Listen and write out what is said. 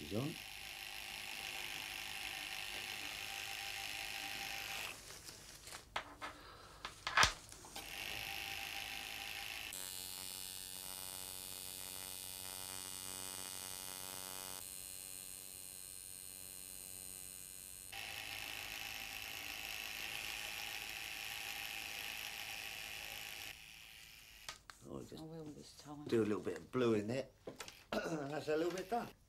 is on. Just do a little bit of blue in there, and that's a little bit done.